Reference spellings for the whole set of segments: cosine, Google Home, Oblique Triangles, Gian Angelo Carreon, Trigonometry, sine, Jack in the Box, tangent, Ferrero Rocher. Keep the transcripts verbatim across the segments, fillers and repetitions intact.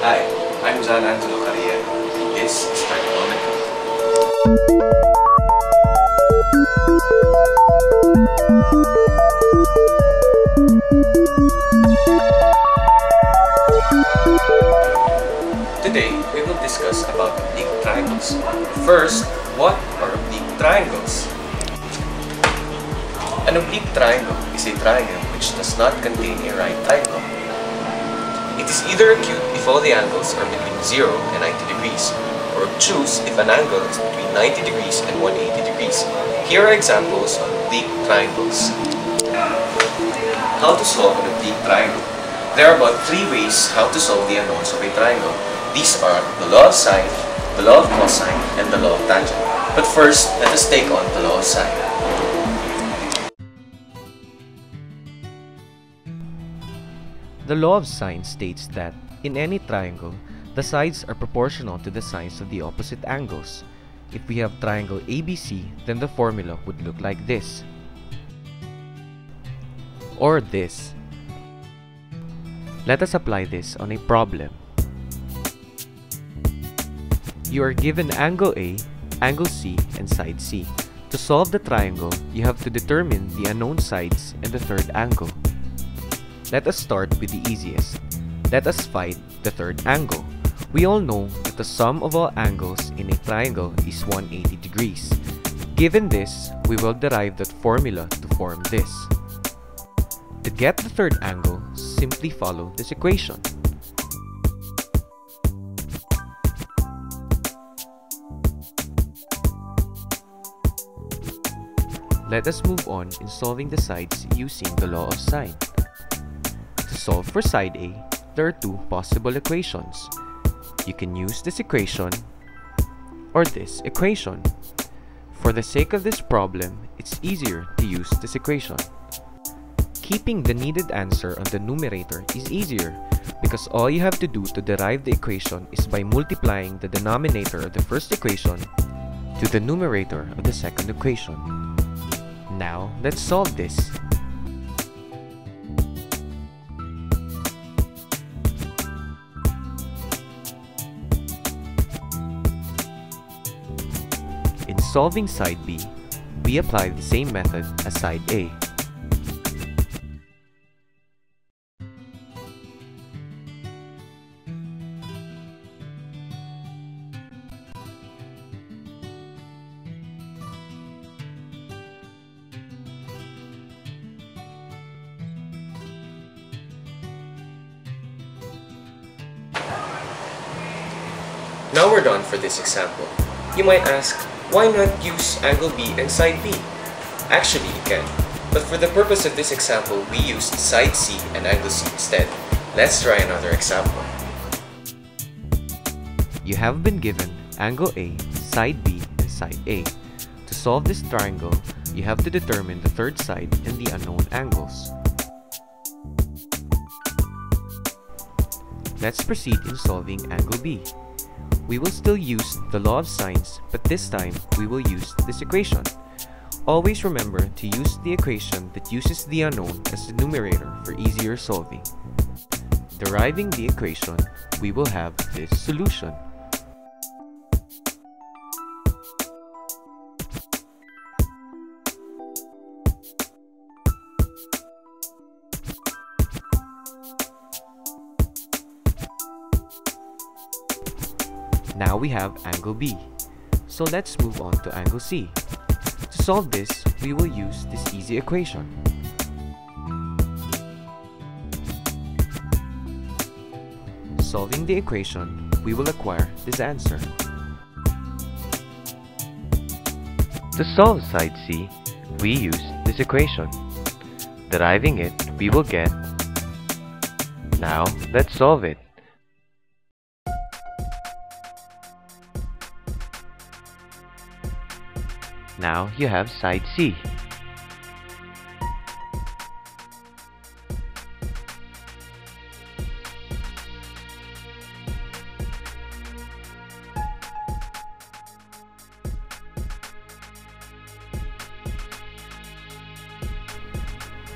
Hi, I'm Gian Angelo Carreon. This is Trigonometry. Today, we will discuss about oblique triangles. First, what are oblique triangles? An oblique triangle is a triangle which does not contain a right angle. It is either acute if all the angles are between zero and ninety degrees, or obtuse if an angle is between ninety degrees and one hundred eighty degrees. Here are examples of oblique triangles. How to solve an oblique triangle? There are about three ways how to solve the unknowns of a triangle. These are the law of sine, the law of cosine, and the law of tangent. But first, let us take on the law of sine. The law of sine states that, in any triangle, the sides are proportional to the sides of the opposite angles. If we have triangle A B C, then the formula would look like this, or this. Let us apply this on a problem. You are given angle A, angle C, and side C. To solve the triangle, you have to determine the unknown sides and the third angle. Let us start with the easiest. Let us find the third angle. We all know that the sum of all angles in a triangle is one hundred eighty degrees. Given this, we will derive that formula to form this. To get the third angle, simply follow this equation. Let us move on in solving the sides using the law of sine. To solve for side A, there are two possible equations. You can use this equation or this equation. For the sake of this problem, it's easier to use this equation. Keeping the needed answer on the numerator is easier because all you have to do to derive the equation is by multiplying the denominator of the first equation to the numerator of the second equation. Now, let's solve this. In solving side B, we apply the same method as side A. Now we're done for this example. You might ask, why not use angle B and side B? Actually, you can. But for the purpose of this example, we used side C and angle C instead. Let's try another example. You have been given angle A, side B, and side A. To solve this triangle, you have to determine the third side and the unknown angles. Let's proceed in solving angle B. We will still use the law of sines, but this time we will use this equation. Always remember to use the equation that uses the unknown as the numerator for easier solving. Deriving the equation, we will have this solution. Now we have angle B. So let's move on to angle C. To solve this, we will use this easy equation. Solving the equation, we will acquire this answer. To solve side C, we use this equation. Deriving it, we will get. Now, let's solve it. Now you have side C.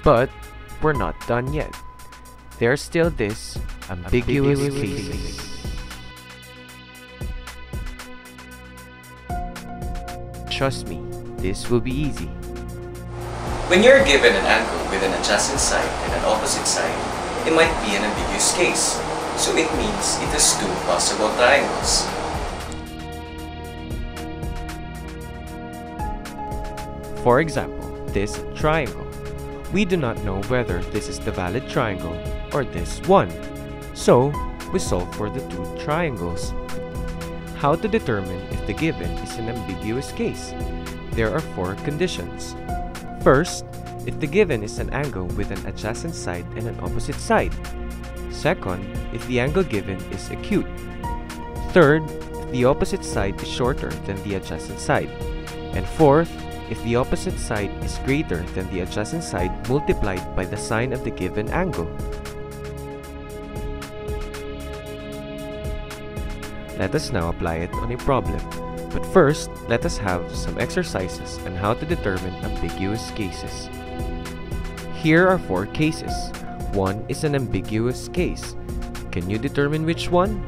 But we're not done yet. There's still this ambiguous piece. Trust me, this will be easy. When you're given an angle with an adjacent side and an opposite side, it might be an ambiguous case, so it means it has two possible triangles. For example, this triangle. We do not know whether this is the valid triangle or this one, so we solve for the two triangles. How to determine if the given is an ambiguous case? There are four conditions. First, if the given is an angle with an adjacent side and an opposite side. Second, if the angle given is acute. Third, if the opposite side is shorter than the adjacent side. And fourth, if the opposite side is greater than the adjacent side multiplied by the sine of the given angle. Let us now apply it on a problem. But first, let us have some exercises on how to determine ambiguous cases. Here are four cases. One is an ambiguous case. Can you determine which one?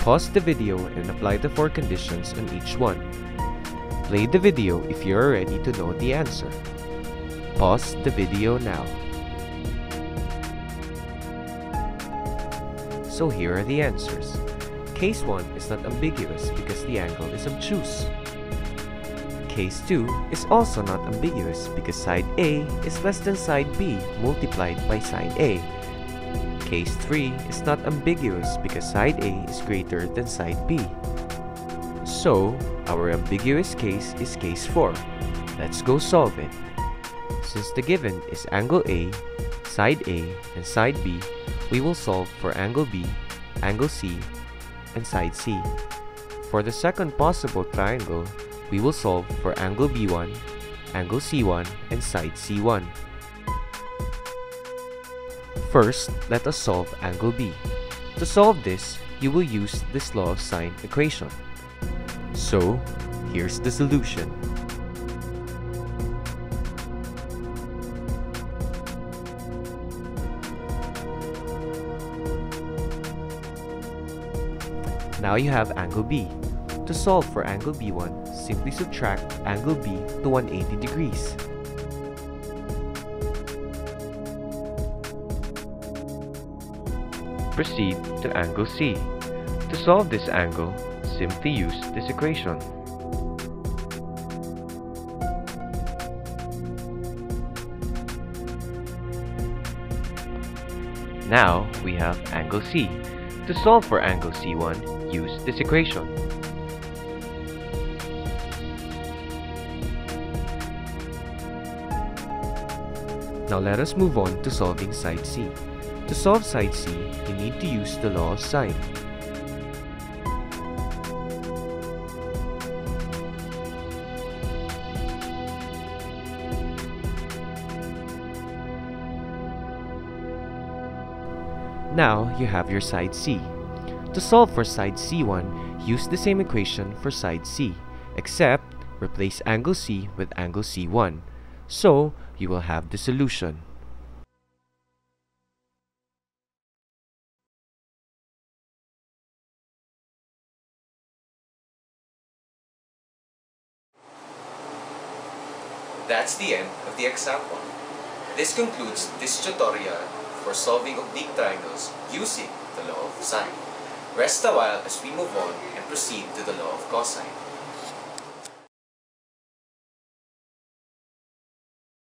Pause the video and apply the four conditions on each one. Play the video if you are ready to know the answer. Pause the video now. So here are the answers. Case one is not ambiguous because the angle is obtuse. Case two is also not ambiguous because side A is less than side B multiplied by side A. Case three is not ambiguous because side A is greater than side B. So, our ambiguous case is case four. Let's go solve it. Since the given is angle A, side A, and side B, we will solve for angle B, angle C, and side C. For the second possible triangle, we will solve for angle B one, angle C one, and side C one. First, let us solve angle B. To solve this, you will use this law of sine equation. So, here's the solution. Now you have angle B. To solve for angle B one, simply subtract angle B to one hundred eighty degrees. Proceed to angle C. To solve this angle, simply use this equation. Now we have angle C. To solve for angle C one, use this equation. Now let us move on to solving side C. To solve side C, we need to use the law of sine. Now you have your side C. To solve for side C one, use the same equation for side C, except replace angle C with angle C one. So, you will have the solution. That's the end of the example. This concludes this tutorial for solving oblique triangles using the law of sine. Rest a while as we move on and proceed to the law of cosine.